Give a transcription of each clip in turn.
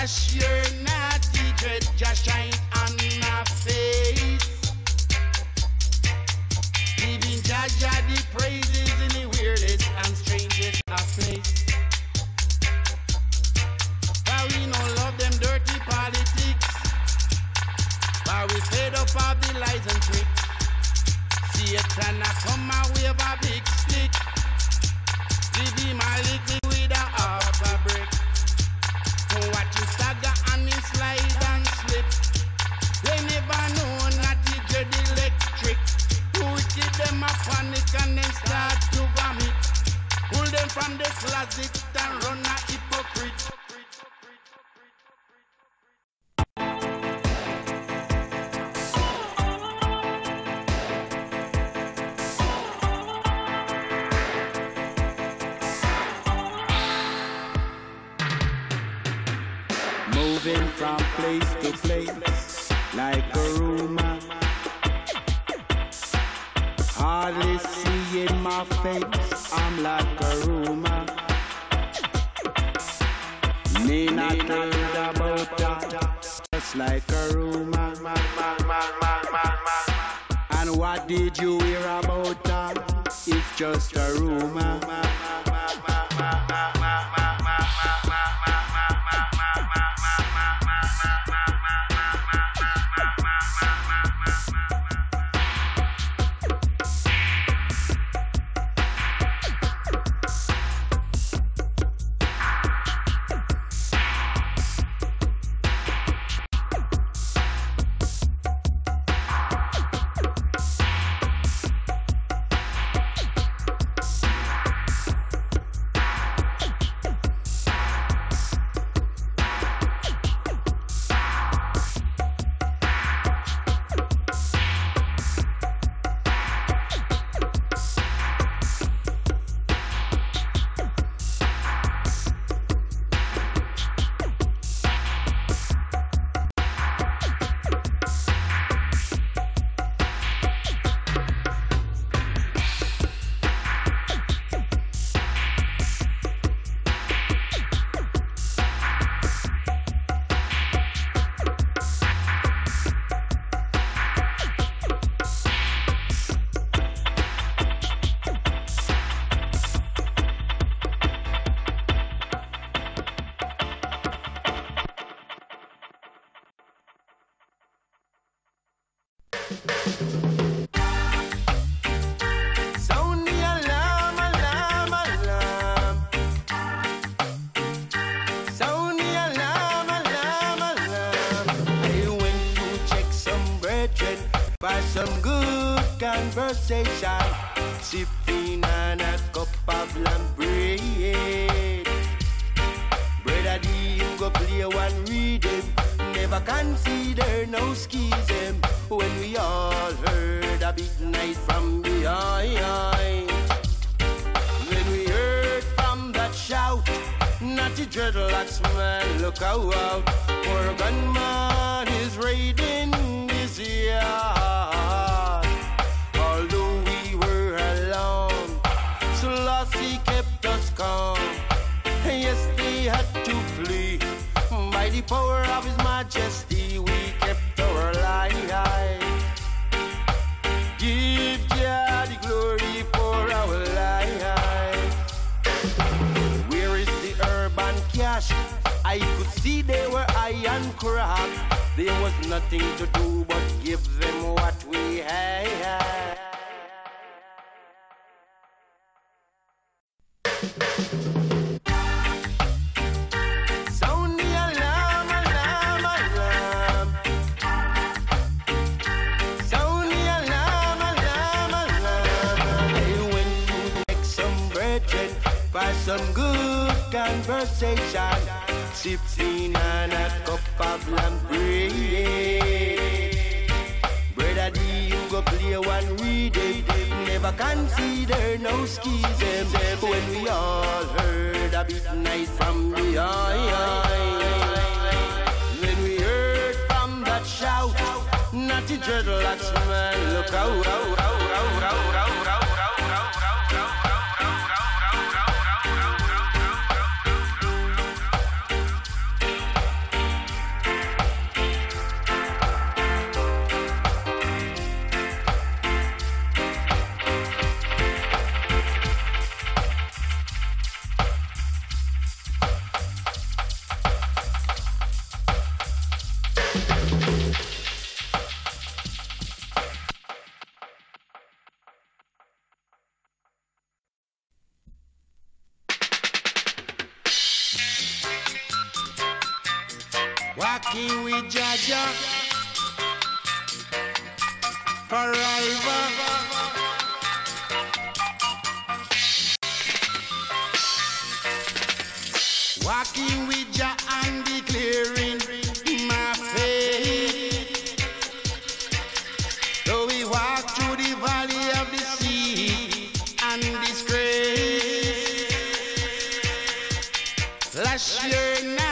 Josh, you're not secret. Josh, shine on my face. Giving Jaja the praises in the weirdest and strangest of place. But we don't love them dirty politics. But we fed up of the lies and tricks. See it trying to come my way with a big stick. Give my liquid with a half a brick. So watch him stagger and him slide and slip. They never know not to get electric. Wicked them a panic and then start to vomit. Pull them from the closet and run a hypocrite. Moving from place to place like a rumor. Hardly seeing my face, I'm like a rumor. Nina told about that, just like a rumor. And what did you hear about that? It's just a rumor. Conversation, sipping on a cup of lambread. Brother D, you go play one, read him. Never consider no schism. When we all heard a big noise from behind, when we heard from that shout, Natty dreadlocks man, look out, for a gunman is raiding this yard. Yes, they had to flee. By the power of His Majesty, we kept our life. Give Jah the glory for our life. Where is the urban cash? I could see they were iron crap. There was nothing to do but give them what we had. Sound the alarm, alarm, alarm. Sound the alarm, alarm, alarm. I went to make some bread for some good conversation, sipping on a cup of lambread. Brother D, you go play one we did. Never consider no schism. When we all heard a big noise from behind, when we heard from that shout, Natty dreadlocks man, look out. Walking with Jaja forever. Walking with Jah and declaring my faith. Though we walk through the valley of the sea and disgrace, last year now.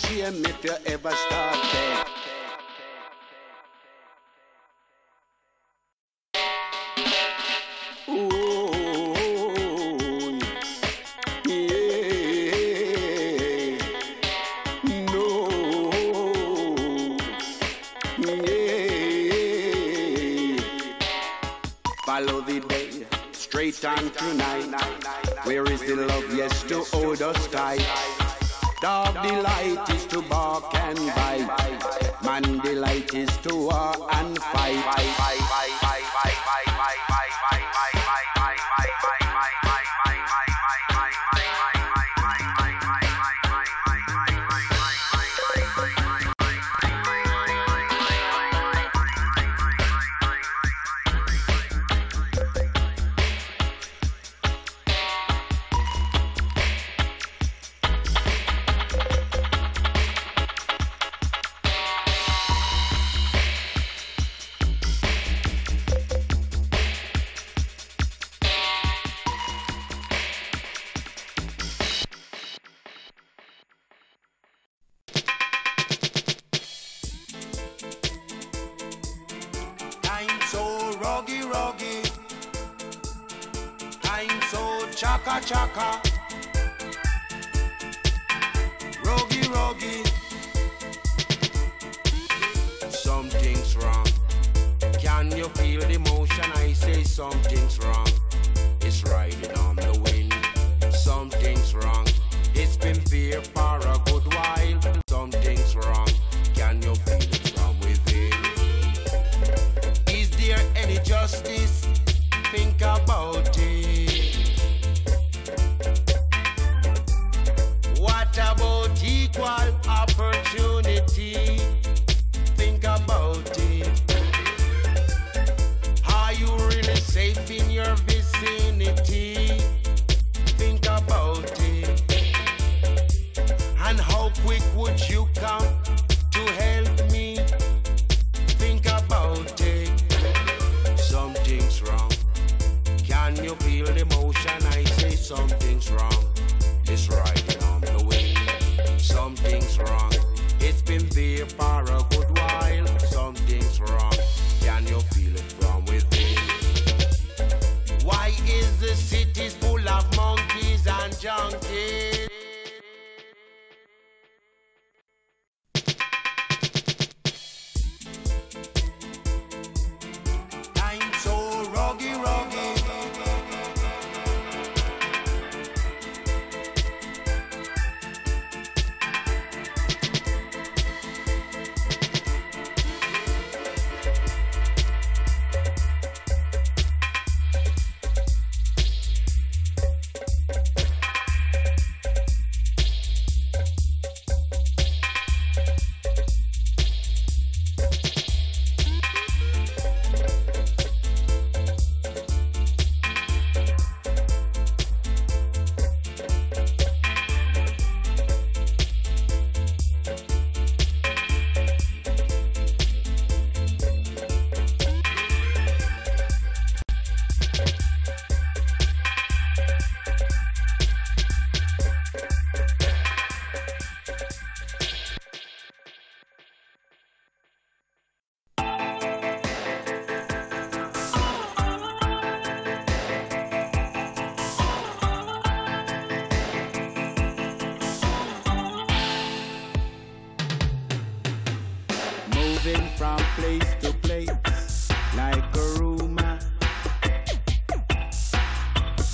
Shame if you ever started. Oh, yeah, no, yeah. Follow the day, straight on tonight. Where is the love, yes, to hold us tight? Dog delight is to bark and bite. Man delight is to war and fight.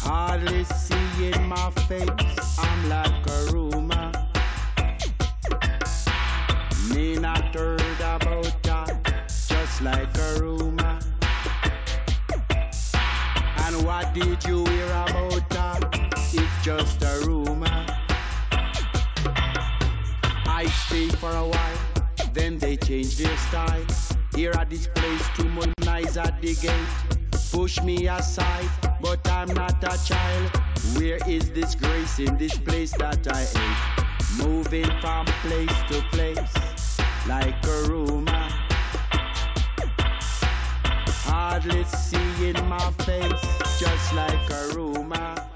Hardly seeing my face, just like a rumor.